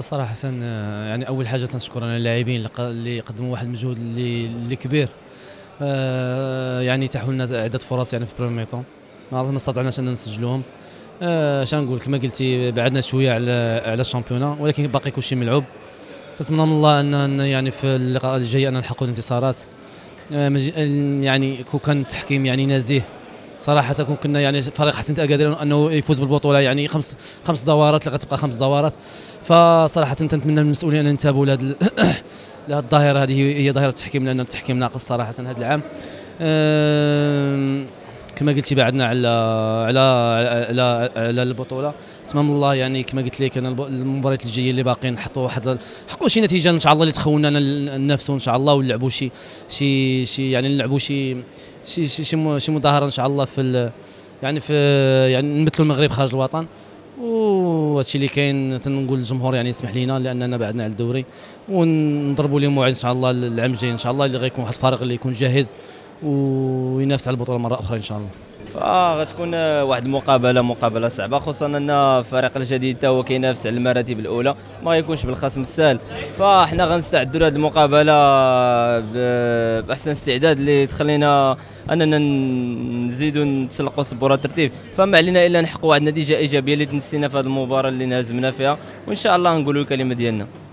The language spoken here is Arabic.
صراحه يعني اول حاجه تنشكر انا اللاعبين اللي قدموا واحد المجهود اللي كبير، يعني تاحوا لنا عده فرص يعني في بريمير طون ما استطعناش اننا نسجلوهم. شنقول كما قلتي بعدنا شويه على الشامبيونه، ولكن باقي كلشي ملعوب. نتمنى من الله ان يعني في اللقاء الجاي ان نحققوا الانتصارات. يعني كون كان التحكيم يعني نزيه صراحه كون كنا يعني فريق حسنية أكادير انه يفوز بالبطوله، يعني خمس دورات اللي غتبقى 5 دورات. فصراحه تنتمنى من المسؤولين ان ينتبهوا لهذه الظاهره، هذه هي ظاهره التحكيم، لان التحكيم ناقص صراحه هذا العام. كما قلتي بعدنا على على على على البطوله. تمام الله يعني كما قلت لك انا المباريات الجايه اللي باقيين نحطوا واحد نحققوا شي نتيجه ان شاء الله اللي تخوننا نفسه ان شاء الله، ونلعبوا شي يعني نلعبوا شي مظاهره ان شاء الله في نمثلوا المغرب خارج الوطن. وهادشي اللي كاين تنقول للجمهور يعني يسمح لينا لاننا بعدنا على الدوري، ونضربوا لهم موعد ان شاء الله العام الجاي ان شاء الله اللي غيكون واحد الفريق اللي يكون جاهز وينافس على البطوله مره اخرى ان شاء الله. فغتكون واحد مقابله صعبه، خصوصا ان الفريق الجديد تا هو كينافس على المراتب الاولى، ما غيكونش بالخصم السهل. فاحنا غنستعدوا لهذه المقابله باحسن استعداد اللي تخلينا اننا نزيدوا نتسلقوا سبورة الترتيب. فما علينا الا نحققوا واحد النتيجه ايجابيه اللي تنسينا في هذه المباراه اللي انهزمنا فيها، وان شاء الله نقولوا الكلمه ديالنا.